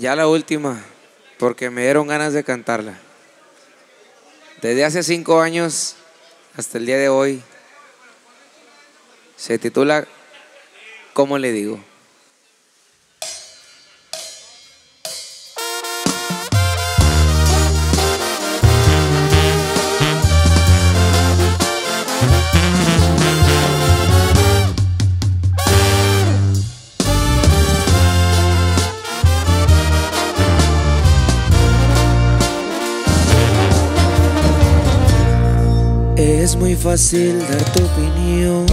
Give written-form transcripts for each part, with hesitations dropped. Ya la última, porque me dieron ganas de cantarla. Desde hace 5 años hasta el día de hoy, se titula ¿Cómo le digo? Es muy fácil dar tu opinión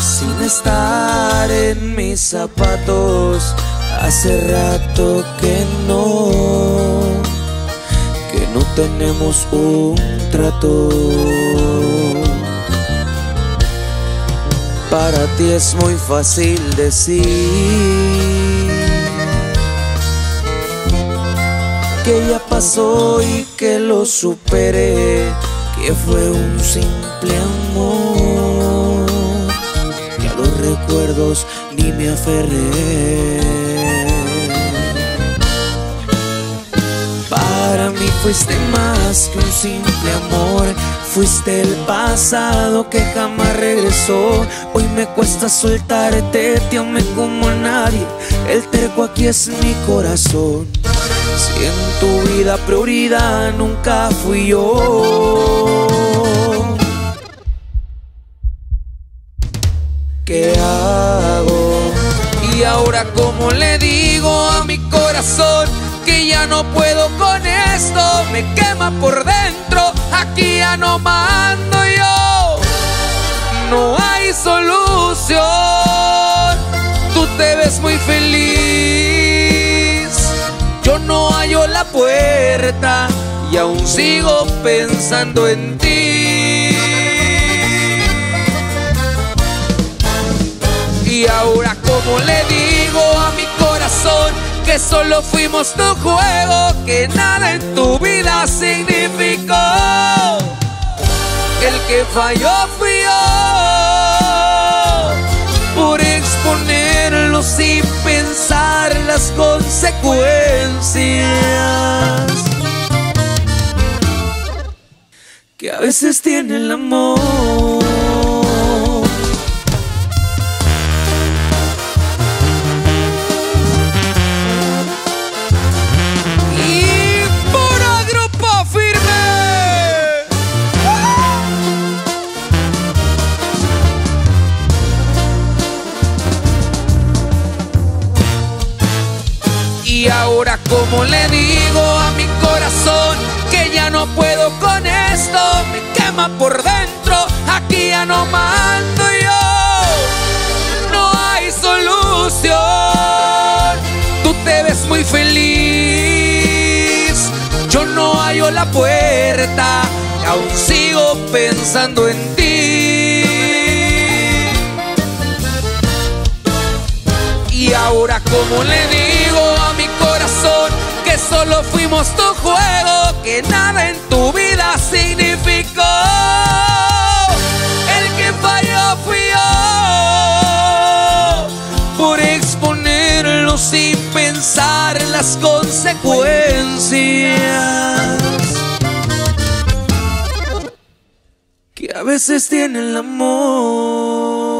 sin estar en mis zapatos. Hace rato que no tenemos un trato. Para ti es muy fácil decir que ya pasó y que lo superé, que fue un simple amor, que a los recuerdos ni me aferré. Para mí fuiste más que un simple amor, fuiste el pasado que jamás regresó. Hoy me cuesta soltarte, te amé como a nadie, el terco aquí es mi corazón. Si en tu vida prioridad nunca fui yo, ¿qué hago? Y ahora ¿cómo le digo a mi corazón que ya no puedo con esto? Me quema por dentro, aquí ya no mando yo, no hay solución. Tú te ves muy feliz, yo no hallo la puerta y aún sigo pensando en ti. Y ahora ¿cómo le digo a mi corazón que solo fuimos tu juego, que nada en tu vida significó, el que falló fui yo por exponerlo sin pensar las consecuencias? Que a veces tiene el amor. Y puro grupo firme. Y ahora ¿cómo le digo a mi corazón que ya no puedo con esto? Me quema por dentro, aquí ya no mando yo, no hay solución. Tú te ves muy feliz, yo no hallo la puerta y aún sigo pensando en ti. Y ahora ¿cómo le digo a mi corazón que solo fuimos tu juego, que nada en tu vida significó, el que falló fui yo por exponerlo sin pensar en las consecuencias que a veces tiene el amor?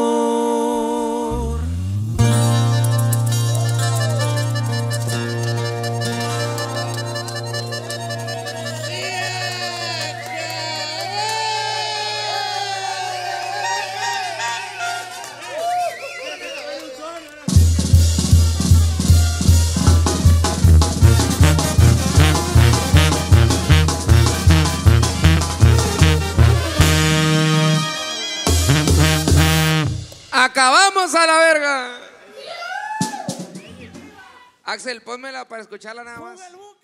¡Acabamos a la verga! Axel, pónmela para escucharla nada más.